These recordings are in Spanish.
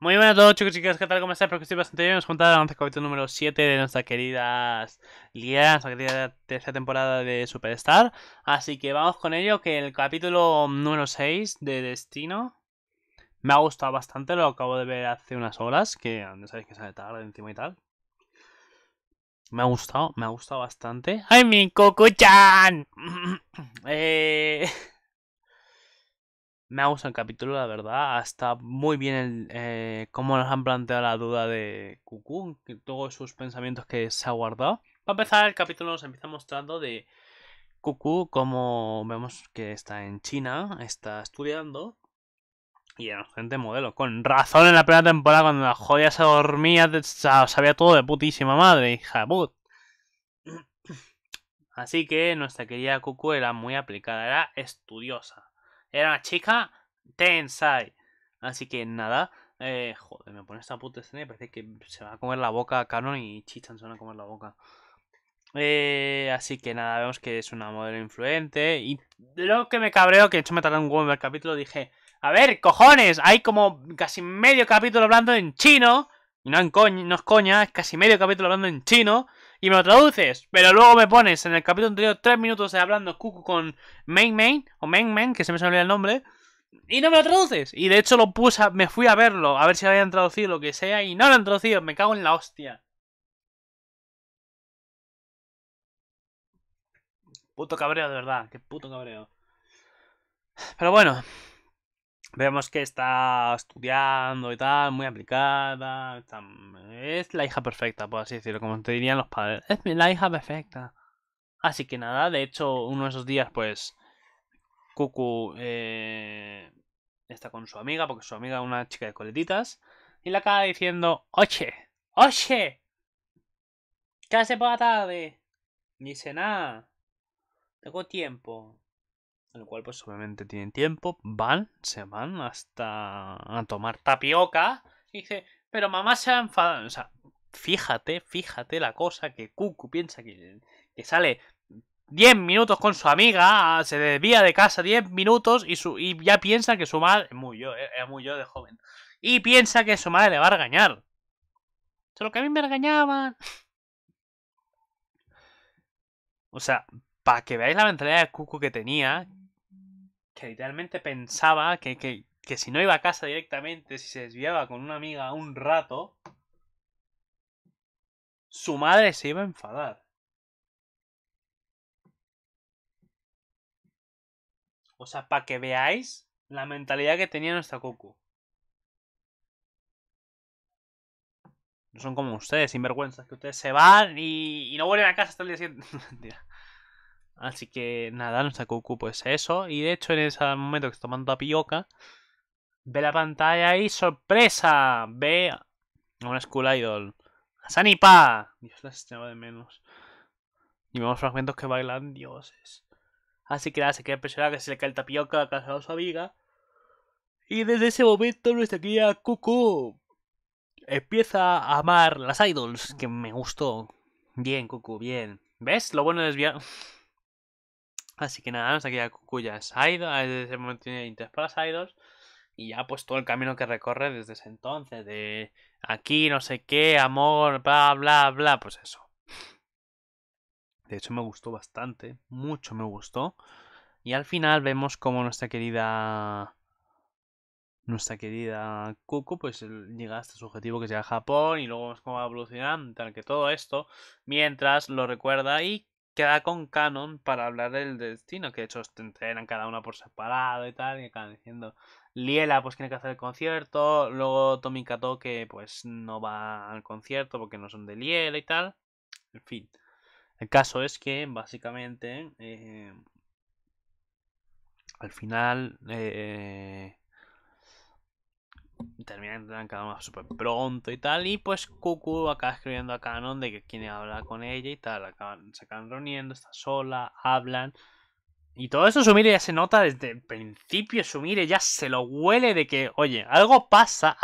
Muy buenas a todos, chicos y chicas, ¿qué tal? ¿Cómo están? Espero que estéis bastante bien. Nos juntaron el capítulo número 7 de nuestra querida Liella, nuestra querida tercera temporada de Superstar. Así que vamos con ello, que el capítulo número 6 de Destino me ha gustado bastante, lo acabo de ver hace unas horas, que no sabéis que sale tarde encima y tal. Me ha gustado bastante. ¡Ay, mi Kuku-chan! Me ha gustado el capítulo, la verdad. Está muy bien cómo nos han planteado la duda de Kuku, que todos sus pensamientos que se ha guardado. Para empezar, el capítulo nos empieza mostrando de Kuku, como vemos que está en China, está estudiando y era gente modelo. Con razón en la primera temporada, cuando la joya se dormía, sabía todo de putísima madre, hija de put. Así que nuestra querida Kuku era muy aplicada, era estudiosa. Era una chica tensai. Así que nada. Joder, me pone esta puta escena y parece que se va a comer la boca Kanon y Chi-chan se van a comer la boca. Así que nada, vemos que es una modelo influente. Y lo que me cabreo, que de hecho me tardé un huevo en el capítulo, dije... A ver, cojones, hay como casi medio capítulo hablando en chino. Y no es coña, es casi medio capítulo hablando en chino. Y me lo traduces, pero luego me pones en el capítulo anterior 3 minutos de hablando Kuku con Main, que se me olvida el nombre, y no me lo traduces. Y de hecho lo puse, me fui a verlo, a ver si lo habían traducido, lo que sea, y no lo han traducido, me cago en la hostia. Puto cabreo, de verdad, qué puto cabreo. Pero bueno, vemos que está estudiando y tal, muy aplicada. Es la hija perfecta, por así decirlo, como te dirían los padres. Es la hija perfecta. Así que nada, de hecho, uno de esos días, pues, Kuku está con su amiga, porque su amiga es una chica de coletitas, y le acaba diciendo, oye, ¿qué hace por la tarde? Ni dice nada, tengo tiempo. En el cual pues obviamente tienen tiempo, se van hasta a tomar tapioca. Y dice, pero mamá se ha enfadado. O sea, fíjate la cosa que Kuku piensa que sale 10 minutos con su amiga, se desvía de casa 10 minutos y ya piensa que su madre, es muy yo de joven, y piensa que su madre le va a regañar. Solo que a mí me regañaban. O sea, para que veáis la mentalidad de Kuku que tenía... Que literalmente pensaba que si no iba a casa directamente, si se desviaba con una amiga un rato, su madre se iba a enfadar. O sea, para que veáis la mentalidad que tenía nuestra Kuku. No son como ustedes, sinvergüenzas, que ustedes se van y no vuelven a casa hasta el día siguiente. Mentira. Así que nada, nuestra Kuku pues eso. Y de hecho en ese momento que está tomando tapioca, ve la pantalla y ¡sorpresa! Ve a una school idol, a Sanipa. Dios, las echaba de menos. Y vemos fragmentos que bailan dioses. Así que nada, se queda impresionada que se le cae el tapioca a casa de su amiga. Y desde ese momento nuestra guía Kuku empieza a amar las idols, que me gustó. Bien, Kuku, bien. ¿Ves? Lo bueno de desviar... Así que nada, hasta que ya Kuku ya es idol, desde ese momento tiene interés para las idols. Y ya pues todo el camino que recorre desde ese entonces, de aquí, no sé qué, amor, bla, bla, bla, pues eso. De hecho me gustó bastante, mucho me gustó. Y al final vemos como nuestra querida Kuku pues llega hasta su objetivo, que sea a Japón, y luego vemos cómo va evolucionando, tal que todo esto, mientras lo recuerda y queda con Kanon para hablar del destino, que de hecho te entrenan cada una por separado y tal, y acaban diciendo Liella pues tiene que hacer el concierto, luego Tomikato que pues no va al concierto porque no son de Liella y tal, en fin. El caso es que básicamente al final terminan cada uno súper pronto y tal, y pues Kuku acaba escribiendo a Kanon de que quiere hablar con ella y tal, se acaban reuniendo, está sola, hablan y todo eso. Sumire ya se nota desde el principio, Sumire ya se lo huele de que, oye, algo pasa,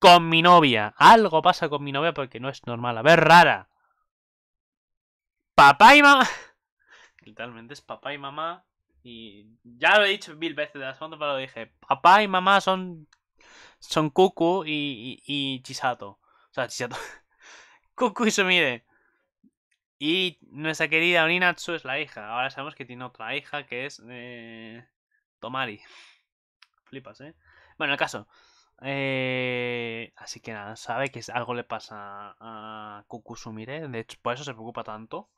con mi novia. Algo pasa con mi novia porque no es normal. A ver, rara. Papá y mamá. Literalmente es papá y mamá. Y ya lo he dicho 1000 veces de las fotos, pero lo dije. Papá y mamá son Kuku y Chisato. O sea, Chisato. Kuku y Sumire. Y nuestra querida Oninatsu es la hija. Ahora sabemos que tiene otra hija que es Tomari. Flipas, ¿eh? Bueno, el caso. Así que nada, sabe que algo le pasa a Kuku Sumire. De hecho, por eso se preocupa tanto.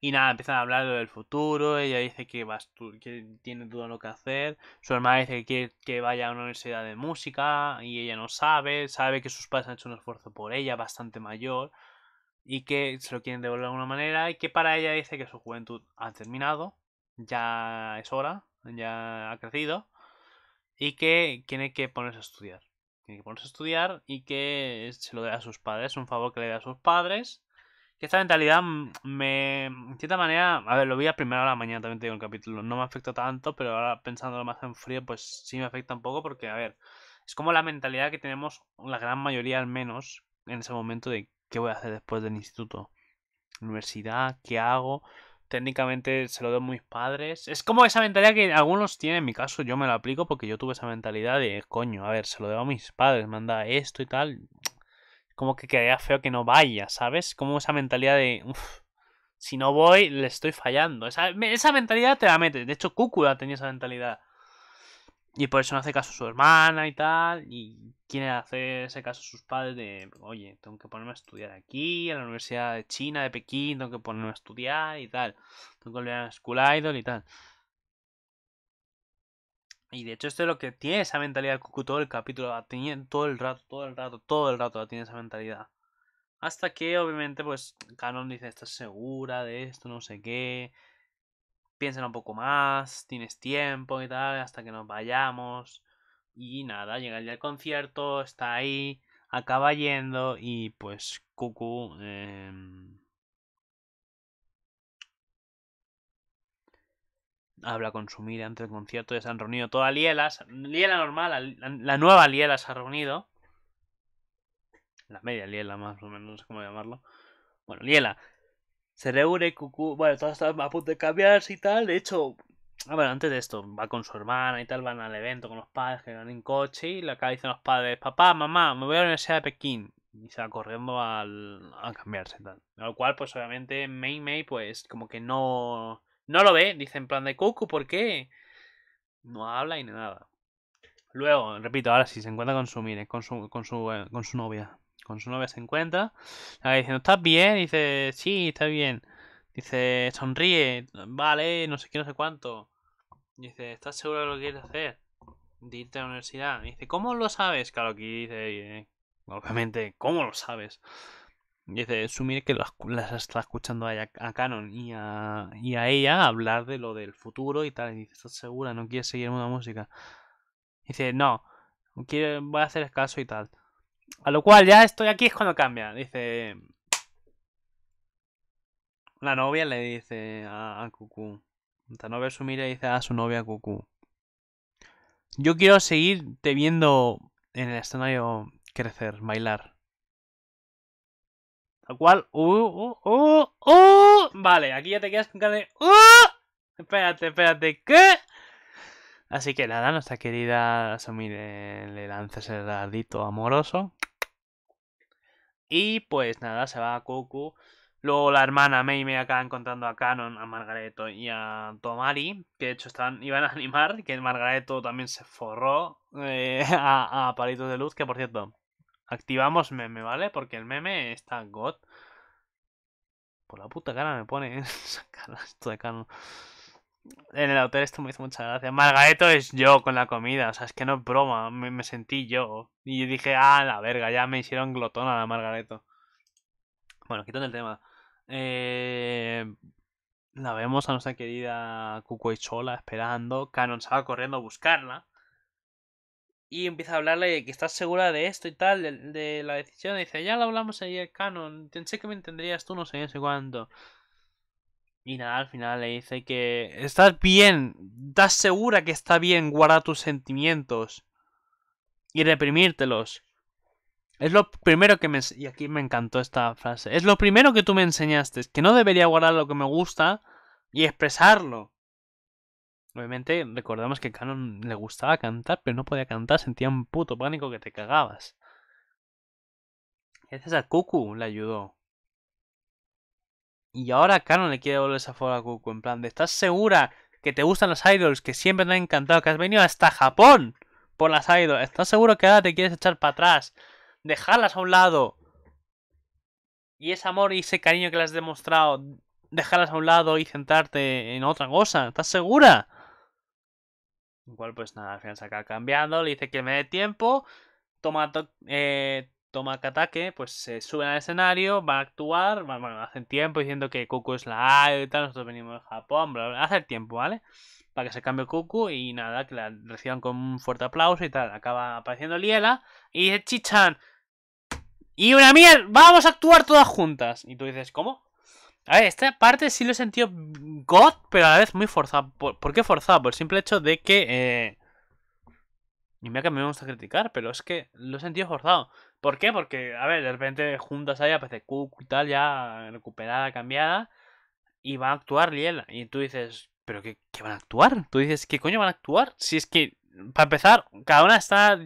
Y nada, empiezan a hablar del futuro. Ella dice que tiene todo lo que hacer. Su hermana dice que quiere que vaya a una universidad de música. Y ella no sabe. Sabe que sus padres han hecho un esfuerzo por ella bastante mayor. Y que se lo quieren devolver de alguna manera. Y que para ella dice que su juventud ha terminado. Ya es hora. Ya ha crecido. Y que tiene que ponerse a estudiar. Tiene que ponerse a estudiar y que se lo dé a sus padres. Un favor que le dé a sus padres. Que esta mentalidad me... De cierta manera... A ver, lo vi a primera hora de la mañana, también te digo, el capítulo. No me afecta tanto, pero ahora pensándolo más en frío, pues sí me afecta un poco. Porque, a ver, es como la mentalidad que tenemos, la gran mayoría al menos, en ese momento de qué voy a hacer después del instituto. Universidad, qué hago... Técnicamente se lo doy a mis padres. Es como esa mentalidad que algunos tienen. En mi caso yo me la aplico porque yo tuve esa mentalidad de coño, a ver, se lo debo a mis padres, manda esto y tal. Como que quedaría feo que no vaya, ¿sabes? Como esa mentalidad de uff, si no voy, le estoy fallando. Esa mentalidad te la metes. De hecho, Kuku tenía esa mentalidad. Y por eso no hace caso a su hermana y tal. Y quiere hacer ese caso a sus padres de... Oye, tengo que ponerme a estudiar aquí, a la Universidad de China, de Pekín. Tengo que ponerme a estudiar y tal. Tengo que volver a School Idol y tal. Y de hecho esto es lo que tiene esa mentalidad de Kuku todo el capítulo. La tenía todo el rato la tiene esa mentalidad. Hasta que obviamente pues Kanon dice, ¿estás segura de esto? No sé qué... Piensen un poco más, tienes tiempo y tal, hasta que nos vayamos. Y nada, llega el día del concierto, está ahí, acaba yendo y pues Kuku... habla con Sumire antes del concierto, ya se han reunido toda Liella. Liella normal, la nueva Liella se ha reunido. La media Liella más o menos, no sé cómo llamarlo. Bueno, Liella... Se reúne, Kuku, bueno, todo está a punto de cambiarse y tal. De hecho, bueno, antes de esto, va con su hermana y tal, van al evento con los padres que van en coche. Y le dicen los padres, papá, mamá, me voy a la Universidad de Pekín. Y se va corriendo a cambiarse y tal. Lo cual, pues obviamente, Mei, pues como que no lo ve. Dice en plan de Kuku, ¿por qué? No habla y ni nada. Luego, repito, ahora sí, se encuentra con Sumire, con su novia. Con su novia se encuentra. Le va diciendo, ¿estás bien? Dice, sí, está bien. Dice, sonríe. Vale, no sé qué, no sé cuánto. Dice, ¿estás seguro de lo que quieres hacer? De irte a la universidad. Dice, ¿cómo lo sabes? Claro que dice, obviamente, ¿cómo lo sabes? Dice, Sumire que las está escuchando a Kanon y a ella hablar de lo del futuro y tal. Y dice, ¿estás segura? ¿No quieres seguir una música? Dice, no. Voy a hacer el caso y tal. A lo cual ya estoy aquí es cuando cambia. Dice... La novia le dice a Kuku. La novia Sumire le dice a su novia Kuku. Yo quiero seguirte viendo en el escenario crecer, bailar. Tal cual... Vale, aquí ya te quedas con cara de... Espérate, ¿qué? Así que nada, nuestra querida Sumire le lanza ese dardito amoroso. Y pues nada, se va a Kuku. Luego la hermana Mei acaba encontrando a Kanon, a Margareto y a Tomari. Que de hecho iban a animar, que Margareto también se forró a palitos de luz. Que por cierto, activamos meme, ¿vale? Porque el meme está god. Por la puta cara me pone esto de Kanon. En el hotel esto me hizo mucha gracia. Margareto es yo con la comida. O sea, es que no es broma. Me sentí yo. Y dije, ah, la verga, ya me hicieron glotona a la Margareto. Bueno, quitando el tema. La vemos a nuestra querida Kuku y Chola esperando. Kanon se va corriendo a buscarla. Y empieza a hablarle de que estás segura de esto y tal, de la decisión. Y dice, ya lo hablamos ayer, Kanon. Pensé que me entenderías tú, no sé cuánto. Y nada, al final le dice que... Estás bien. ¿Estás segura que está bien guardar tus sentimientos? y reprimírtelos. Es lo primero que me... Y aquí me encantó esta frase. Es lo primero que tú me enseñaste. Que no debería guardar lo que me gusta y expresarlo. Obviamente recordamos que a Kanon le gustaba cantar, pero no podía cantar. Sentía un puto pánico que te cagabas. Gracias a Kuku le ayudó. Y ahora Kanon le quiere volver esa forma a Kuku. En plan de, ¿estás segura que te gustan las idols? Que siempre te han encantado. Que has venido hasta Japón por las idols. ¿Estás seguro que ahora te quieres echar para atrás? Dejarlas a un lado. Y ese amor y ese cariño que le has demostrado, dejarlas a un lado y centrarte en otra cosa. ¿Estás segura? Igual pues nada, al final se acaba cambiando. Le dice que me dé tiempo. Toma Katake, pues se suben al escenario, van a actuar. Bueno, hacen tiempo diciendo que Kuku es la idol y tal. Nosotros venimos de Japón, bla, bla. Hace tiempo, ¿vale? Para que se cambie Kuku y nada, que la reciban con un fuerte aplauso y tal. Acaba apareciendo Liella y dice Chi-chan. Y una mierda, vamos a actuar todas juntas. Y tú dices, ¿cómo? A ver, esta parte sí lo he sentido god, pero a la vez muy forzado. ¿Por qué forzado? Por el simple hecho de que... Y mira que me gusta criticar, pero es que lo he sentido forzado. ¿Por qué? Porque, a ver, de repente juntas ahí aparece Kuku y tal, ya recuperada, cambiada. Y va a actuar Liella. Y tú dices... ¿Pero qué van a actuar? Tú dices, ¿qué coño van a actuar? Si es que, para empezar, cada una está...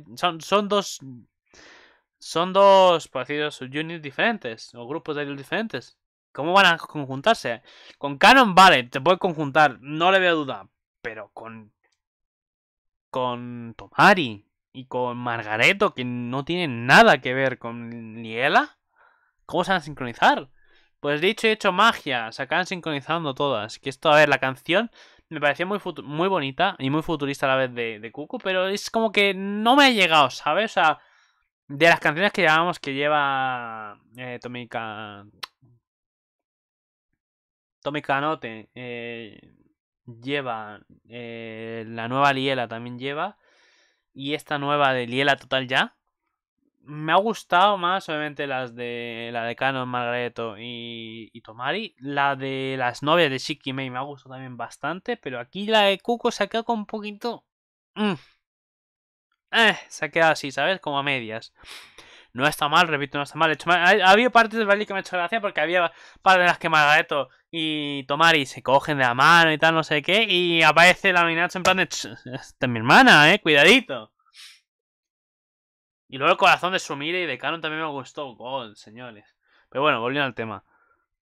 Son dos, por decirlo, subunits diferentes. O grupos de ellos diferentes. ¿Cómo van a conjuntarse? Con Kanon, vale, te puedes conjuntar. No le veo duda. Pero con Tomari y con Margareto, que no tienen nada que ver con Liella, ¿cómo se van a sincronizar? Pues dicho y hecho, magia, se acaban sincronizando todas. Que esto, a ver, la canción me parecía muy bonita y muy futurista a la vez de Kuku, pero es como que no me ha llegado, ¿sabes? O sea, de las canciones que llevamos, que lleva Tomikanote, lleva la nueva Liella también lleva, y esta nueva de Liella Total ya. Me ha gustado más, obviamente, la de Kanon, Margareto y Tomari. La de las novias de Shikimei me ha gustado también bastante. Pero aquí la de Kuku se ha quedado con un poquito... se ha quedado así, ¿sabes? Como a medias. No está mal, repito, no está mal. Ha habido partes del baile que me ha hecho gracia porque había partes de las que Margareto y Tomari se cogen de la mano y tal, no sé qué. Y aparece la Oninatsu en plan de... Esta es mi hermana, cuidadito. Y luego el corazón de Sumire y de Kanon también me gustó. God, señores. Pero bueno, volviendo al tema.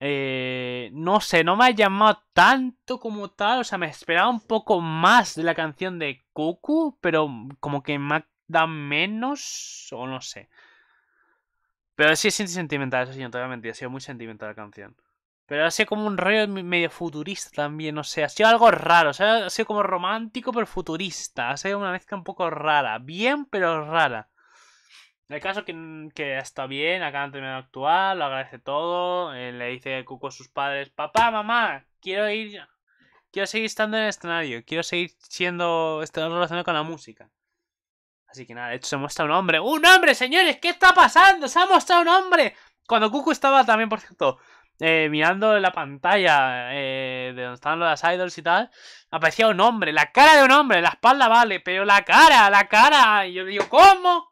No sé, no me ha llamado tanto como tal. O sea, me esperaba un poco más de la canción de Kuku. Pero como que me ha dado menos. O no sé. Pero sí es sentimental, eso sí, no te voy a mentir. Ha sido muy sentimental la canción. Pero ha sido como un rollo medio futurista también. No sé, ha sido algo raro. O sea, ha sido como romántico pero futurista. Ha sido una mezcla un poco rara. Bien, pero rara. El caso que está bien, acá han terminado de actuar, lo agradece todo, le dice Kuku a sus padres, papá, mamá, quiero seguir estando en el escenario, quiero seguir siendo relacionado con la música. Así que nada, de hecho se muestra un hombre, señores, ¿qué está pasando? Se ha mostrado un hombre. Cuando Kuku estaba también, por cierto, mirando la pantalla de donde estaban las idols y tal, aparecía un hombre, la cara de un hombre, la espalda vale, pero la cara, y yo digo, ¿cómo?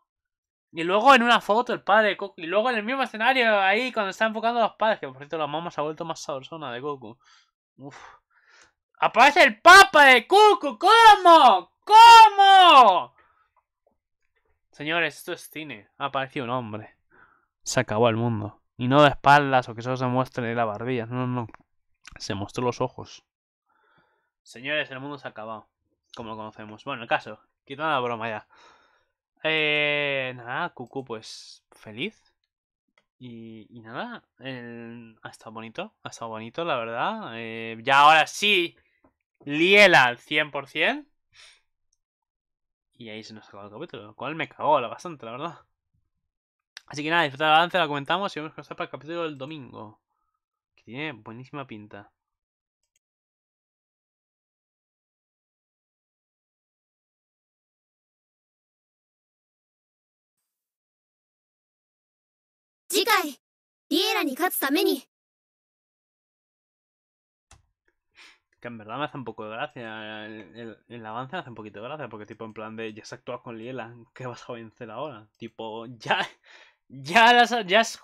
Y luego en una foto el padre de Kuku. Y luego en el mismo escenario ahí cuando está enfocando a los padres. Que por cierto la mamá se ha vuelto más sabrosona de Kuku. Uf. ¡Aparece el papa de Kuku! ¿Cómo? ¿Cómo? Señores, esto es cine. Ha aparecido un hombre. Se acabó el mundo. Y no de espaldas o que solo se muestre la barbilla. No, no. Se mostró los ojos. Señores, el mundo se ha acabado. Como lo conocemos. Bueno, el caso. Quitando la broma ya. Nada, Kuku pues feliz. Y nada, ha estado bonito, la verdad. Ya ahora sí, Liella al 100%. Y ahí se nos acabó el capítulo, lo cual me cagó bastante, la verdad. Así que nada, disfrutar el avance, la comentamos y vamos a pasar para el capítulo del domingo. Que tiene buenísima pinta. Que en verdad me hace un poco de gracia. El avance me hace un poquito de gracia. Porque tipo en plan de, ya has actuado con Liella, ¿qué vas a vencer ahora? Tipo, ya has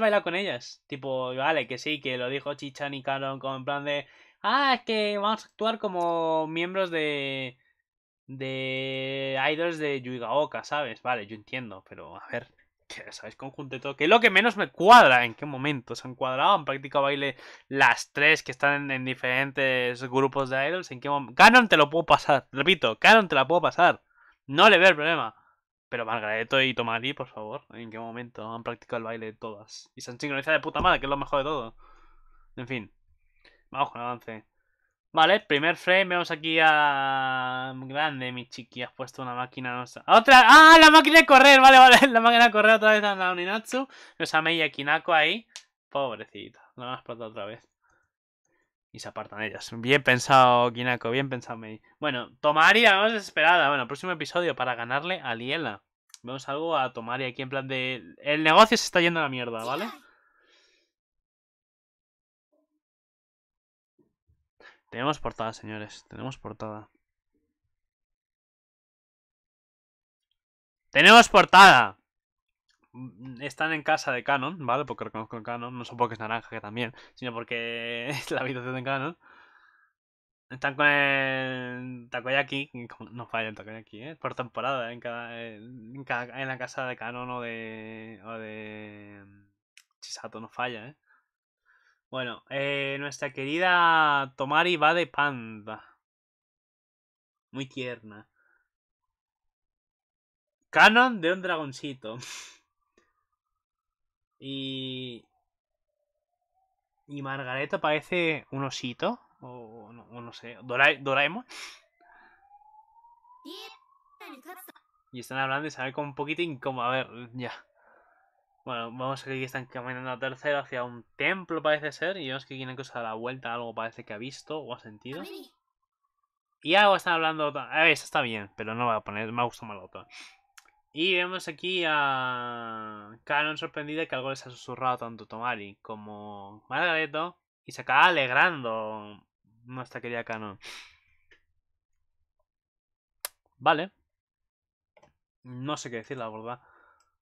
bailado con ellas. Tipo, vale, que sí, que lo dijo Chi-chan y Kanon como en plan de, ah, es que vamos a actuar como miembros de idols de Yuigaoka, ¿sabes? Vale, yo entiendo, pero a ver, que sabéis, conjunto y todo, que es lo que menos me cuadra. ¿En qué momento se han cuadrado? Han practicado baile las tres que están en diferentes grupos de idols. ¿En qué momento? Kanon te lo puedo pasar, repito, Kanon te la puedo pasar, no le veo el problema. Pero Margareto y Tomari, por favor, ¿en qué momento han practicado el baile de todas? Y se han sincronizado de puta madre, que es lo mejor de todo. En fin, vamos con el avance. Vale, primer frame, vemos aquí a... Grande, mi chiqui, has puesto una máquina nuestra. ¡Otra! ¡Ah, la máquina de correr! Vale, vale, la máquina de correr otra vez a la Oninatsu. Nos amé a Kinako ahí. Pobrecita, la van a explotar otra vez. Y se apartan ellas. Bien pensado, Kinako, bien pensado, Mei. Bueno, Tomari, la vemos desesperada. Bueno, próximo episodio para ganarle a Liella. Vemos algo a Tomari aquí en plan de... El negocio se está yendo a la mierda, ¿vale? Tenemos portada, señores. Tenemos portada. ¡Tenemos portada! Están en casa de Kanon, ¿vale? Porque reconozco el Kanon. No solo porque es naranja, que también, sino porque es la habitación de Kanon. Están con el Takoyaki. No falla el Takoyaki, ¿eh? Por temporada, en la casa de Kanon o de Chisato, no falla, ¿eh? Bueno, nuestra querida Tomari va de panda. Muy tierna. Kanon de un dragoncito. Y Margareto parece un osito. O no sé. Doraemon. Y están hablando y se ve como un poquito incómodo. A ver, ya. Bueno, vamos a ver que están caminando a tercero hacia un templo, parece ser. Y vemos que Kinako se da la vuelta, algo parece que ha visto o ha sentido. Y algo están hablando... A ver, eso está bien, pero no lo voy a poner, me ha gustado más la otra. Y vemos aquí a... Kanon sorprendida que algo les ha susurrado tanto Tomari como Margareto. Y se acaba alegrando nuestra querida Kanon. Vale. No sé qué decir, la verdad.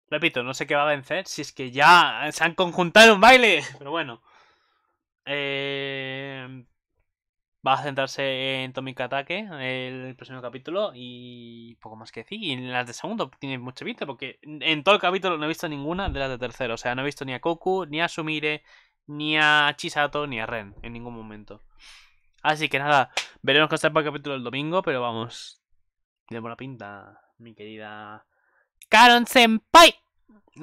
Repito, no sé qué va a vencer, si es que ya se han conjuntado en un baile. Pero bueno. Va a centrarse en Tomika Ataque el próximo capítulo y poco más que decir. Y en las de segundo tiene mucho vista porque en todo el capítulo no he visto ninguna de las de tercero. O sea, no he visto ni a Kuku, ni a Sumire, ni a Chisato, ni a Ren en ningún momento. Así que nada, veremos qué está para el capítulo el domingo, pero vamos. Tiene buena pinta, mi querida... Kanon Senpai.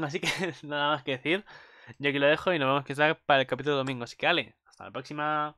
Así que nada más que decir. Yo aquí lo dejo y nos vemos quizás para el capítulo domingo. Así que dale, hasta la próxima.